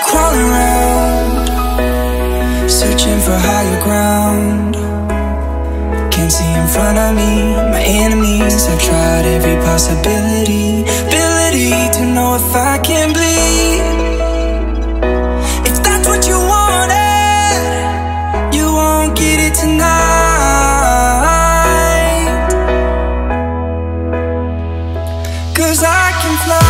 Crawling around, searching for higher ground. Can't see in front of me, my enemies. I've tried every possibility, ability to know if I can bleed. If that's what you wanted, you won't get it tonight. 'Cause I can fly,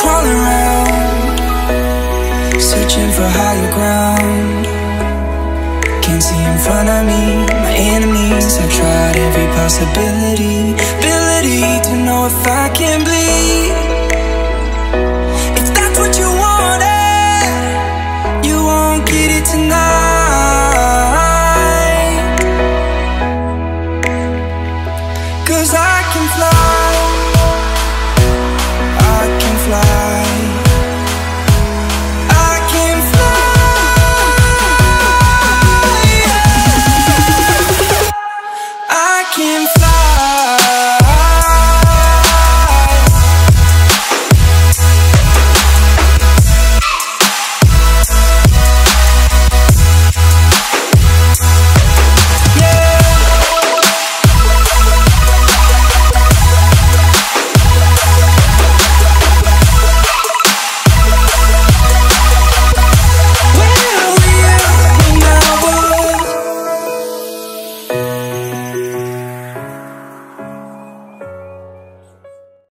crawling around, searching for higher ground. Can't see in front of me, my enemies. I've tried every possibility, ability to know if I can bleed.